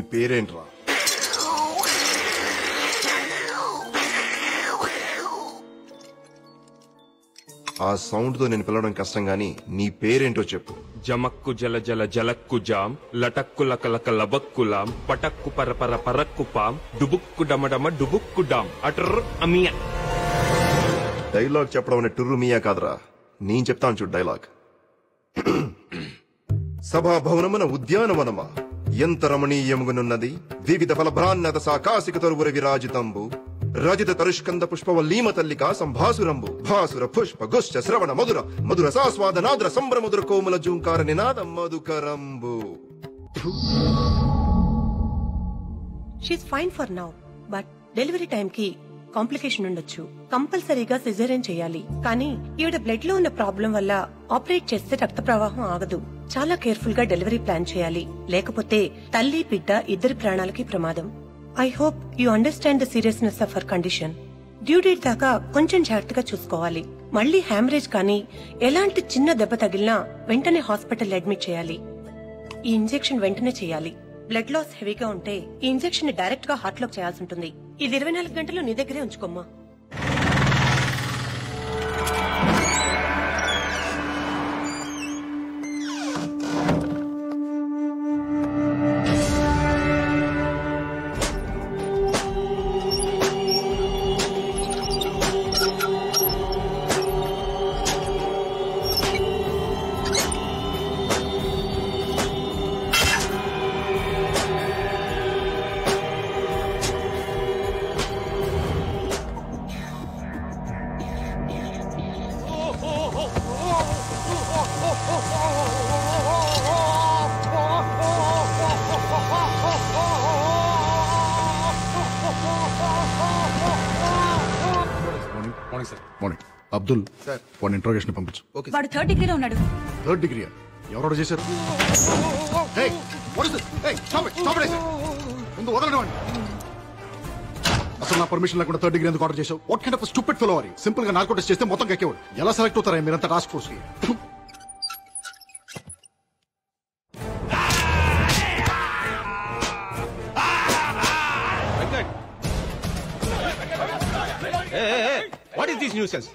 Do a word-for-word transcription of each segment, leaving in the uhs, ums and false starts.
नी పేరేంట్రా? आ sound तो नेनु पिलवडं कष्टं गानी नी पेरेंटो चेप्पु। जमक्कु जल जल जलक्कु जाम लटक्कु लक लक लबक्कु लाम पटक्कु पर पर परक्कु पाम डुबुक्कु डम डम डुबुक्कु डाम अटर अमिया। డైలాగ్ చెప్పడం అనే టుర్రు మియా కాదురా, నేను చెప్తాను చూడు డైలాగ్. సభా భవనమున ఉద్యానవనమా ఎంత రమణీయముగనున్నది, వివిధ ఫలభ్రాన్నత సాకాసిక తరువుర విరాజితంబు, రజిత తరుష్కంద పుష్పవల్లీమ తల్లికా సంభాసురంబు, భాసుర పుష్ప గుష్ట శ్రవణ మధుర మధుర సాస్వాదనాద్ర సంభ్రమధుర కోమల జూంకార నినాద మధుకరంబు. She's fine for now, but delivery time కి కాంప్లికేషన్ ఉండొచ్చు. కంపల్సరీగా సిజేరియన్ చేయాలి, కానీ ఈవిడ బ్లడ్ లో ఉన్న ప్రాబ్లం వల్ల ఆపరేట్ చేస్తే రక్త ప్రవాహం ఆగదు. చాలా కేర్ఫుల్ గా డెలివరీ ప్లాన్ చేయాలి, లేకపోతే తల్లి బిడ్డ ఇద్దరి ప్రాణాలకి ప్రమాదం. I hope you understand the seriousness of her condition. Due date దాకా కొంచెం జాగ్రత్తగా చూసుకోవాలి. మళ్లీ హ్యామరేజ్ కానీ ఎలాంటి చిన్న దెబ్బ తగిలినా వెంటనే హాస్పిటల్ అడ్మిట్ చేయాలి. ఈ ఇంజెక్షన్ వెంటనే చేయాలి. బ్లడ్ లాస్ హెవీగా ఉంటే ఈ ఇంజెక్షన్ డైరెక్ట్ గా హార్ట్ లోకి చేయాల్సి ఉంటుంది. ఇది ఇరవై నాలుగు గంటలు నీ దగ్గరే ఉంచుకోమ్మా. అబ్దుల్ సార్ వాడిని ఇంట్రోగేషన్ పంపించు. వాడు థర్డ్ డిగ్రీలో ఉన్నాడు. థర్డ్ డిగ్రీ ఎవరో చేశారు. అసలు నా పర్మిషన్ లేకుండా థర్డ్ డిగ్రీ ఎందుకు ఆర్డర్ చేశావు? What kind of stupid fellow are you? Simple గా నార్కోటిక్స్ చేస్తే మొత్తం కక్కేవాడు. ఎలా సెలెక్ట్ అవుతారా మీరంతా టాస్క్ ఫోర్స్ కి? What is this nuisance?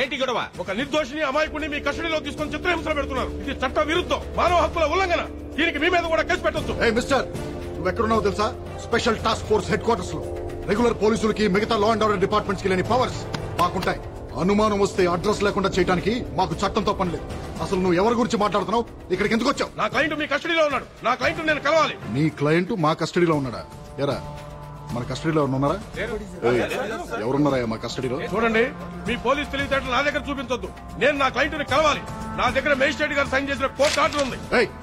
ఏంటి గొడవ? ఒక నిర్దోషిని అమాయకుడిని మీ కస్టడీలో తీసుకొని చిత్రహింస పెడుతున్నారు. ఇది చట్ట విరుద్ధం, మానవ హక్కుల ఉల్లంఘన. దీనికి మీ మీద కూడా కేసు పెట్టొచ్చు. ఏ మిస్టర్, నువ్వు ఎక్కడున్నావు తెలుసా? Special task force headquarters లో. రెగ్యులర్ పోలీసులకి మిగతా లా అండ్ ఆర్డర్ డిపార్ట్మెంట్స్ కి లేని పవర్స్ మాకుంటాయి. అనుమానం వస్తే అడ్రస్ లేకుండా చేయడానికి మాకు చట్టంతో పని లేదు. అసలు నువ్వు ఎవరి గురించి మాట్లాడుతున్నావు? ఇక్కడికి ఎందుకు వచ్చావు? నా క్లయింట్ మీ కస్టడీలో ఉన్నాడు. నా క్లయింట్ నేను కలవాలి. నీ క్లయింట్ మా కస్టడీలో ఉన్నాడా? ఎరా మన కస్టడీలో ఉన్నారా? ఎవరున్నారా మా కస్టడీలో? చూడండి, మీ పోలీస్ తెలివితేటలు నా దగ్గర చూపించొద్దు. నేను నా క్లయింట్ని కలవాలి. నా దగ్గర మేజిస్ట్రేట్ గారు సైన్ చేసిన కోర్టు ఆర్డర్ ఉంది.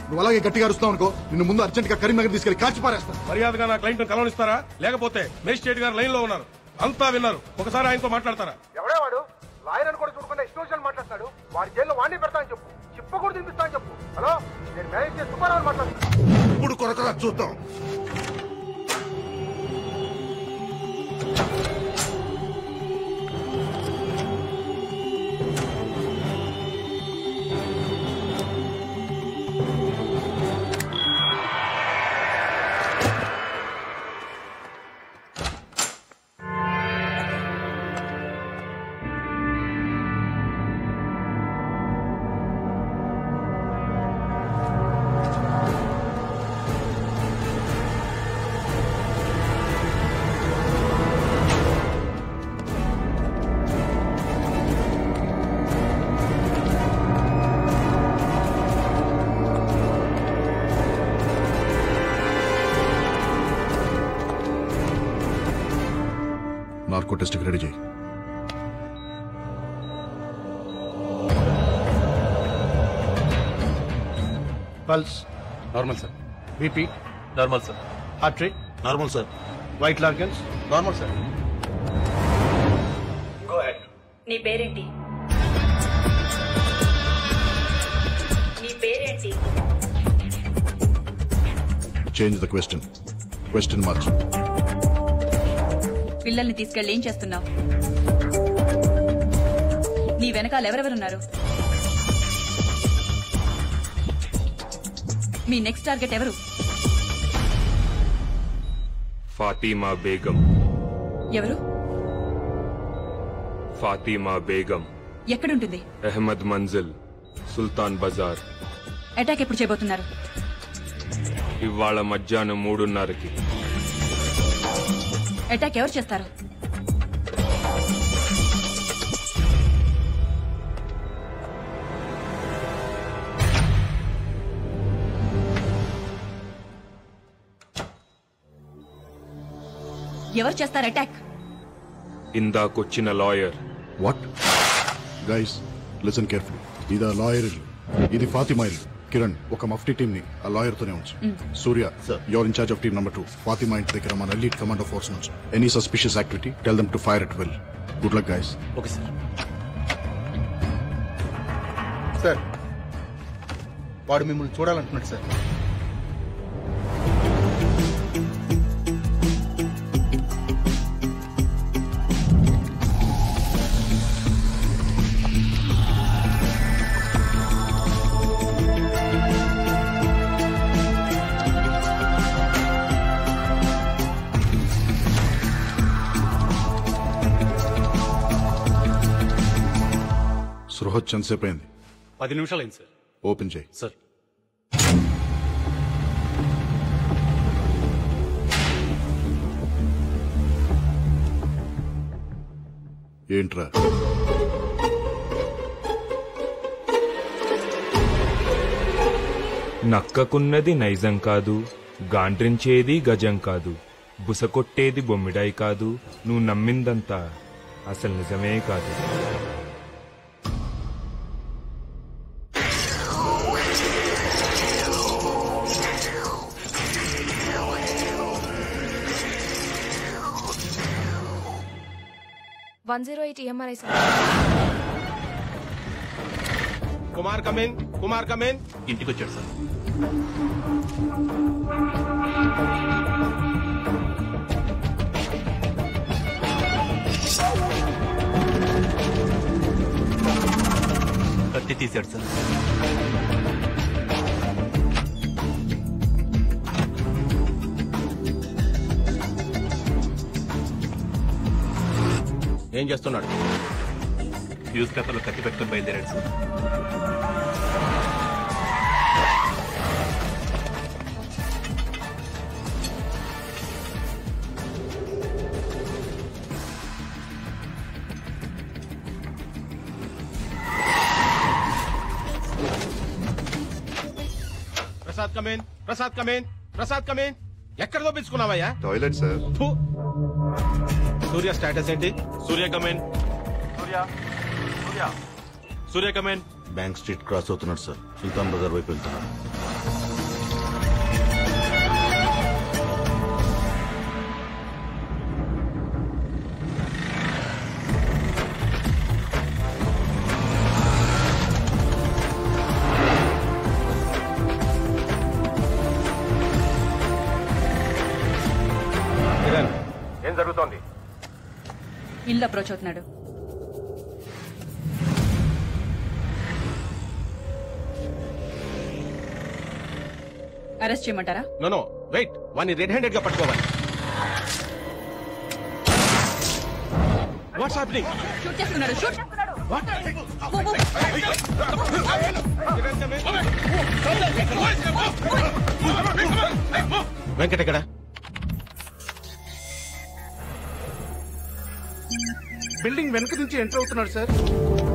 నువ్వు అలాగే గట్టిగా అరుస్తావు అనుకో, నిన్ను ముందు అర్జెంట్ గా కరీంనగర్ తీసుకెళ్లి కాల్చి పారేస్తాను. మర్యాదగా నా క్లయింట్ని కలవనిస్తారా? లేకపోతే మేజిస్ట్రేట్ గారు లైన్ లో ఉన్నారు. అంతా విన్నారు, ఒకసారి ఆయనతో మాట్లాడతారా? ఎవడే వాడు? లాయర్ అని కూడా చూడకుండా ఇష్టం మాట్లాడతాడు. వాడి జైల్లో వాడిని పెడతాను చెప్పు, చెప్పకూడదు తినిపిస్తా అని చెప్పు. హలో, నేను మేనేజర్ సుబ్బారావు మాట్లాడుతున్నాను. ఇప్పుడు కొరకరా చూద్దాం. नार्को टेस्ट की रेडी जाए pulse normal sir, BP normal sir, heart rate normal sir, वाइट लार्गन्स नॉर्मल सर. Go ahead. नी पेरेंटी नी पेरेंटी change the question. Question marks. పిల్లల్ని తీసుకెళ్ళి ఏం చేస్తున్నావు? నీ వెనకాల ఎవరెవరున్నారు? మీ నెక్స్ట్ టార్గెట్ ఎవరు? फातिमा बेगम। एवरू? फातिमा बेगम एक्कडुंटुंది? अहमद मंजिल सुल्तान बजार। अटैक एप्पुडु चेयबोतुन्नारु? इवाल मध्याह्नं तीन बजकर तीस की। अटैक एवरू चेस्तारु? ఎవర్ చేస్తారు అటాక్? ఇందాకొచ్చిన lawyer. What guys listen carefully. ఇది ఆ లాయర్ ఇల్లు, ఇది ఫాతిమా ఇల్లు. కిరణ్ ఒక మఫ్టీ టీమ్ ని ఆ లాయర్ తోనే ఉంచు. Surya you are in charge of team number two. Fatima ఇంటి దగ్గర మన ఎలీట్ కమాండో ఫోర్స్ నుంచి any suspicious activity tell them to fire at will. Good luck guys. Okay sir. Sir వాడు మిమ్మల్ని చూడాలంటున్నాడు సార్. चंद पद निम्स ओपन चेय सर. एंट्रा नक्ककुन्नदी नैजं कादू, गांड्रिंचेदी गजं कादू, बुसकोट्टेदी बोम्मिडाई कादू, नु नम्मिंदंता असल निजमे कादू. one oh eight E M R I sir. Kumar come in. Kumar come in. Inti ko chad sir. Katti thi sir. ఏం చేస్తున్నాడు? న్యూస్ పేపర్లో కత్తి పెట్టుకుని బయలుదేరాడు sir. Prasad come in, Prasad come in, Prasad come in. ఎక్కడ దోపించుకున్నావయ్యా? Toilet sir. सूर्य स्टेटस ఏంటి? Surya come in. Surya Surya Surya come in. Bank street cross అవుతున్నాడు సార్. సుల్తాన్ బజార్ వైపు వెళ్తున్నాడు. ఏం జరుగుతోంది? ఇల్లు అప్రోచ్ అవుతున్నాడు. అరెస్ట్ చేయమంటారా? No no wait. వాణ్ణి రెడ్ హ్యాండెడ్ గా పట్టుకోవాలి. What's happening? షూట్ చేస్తున్నాడు. షూట్ చేస్తున్నాడు. What are you? వెంకట ఎక్కడ? బిల్డింగ్ వెనక నుంచి ఎంటర్ అవుతున్నాడు సార్.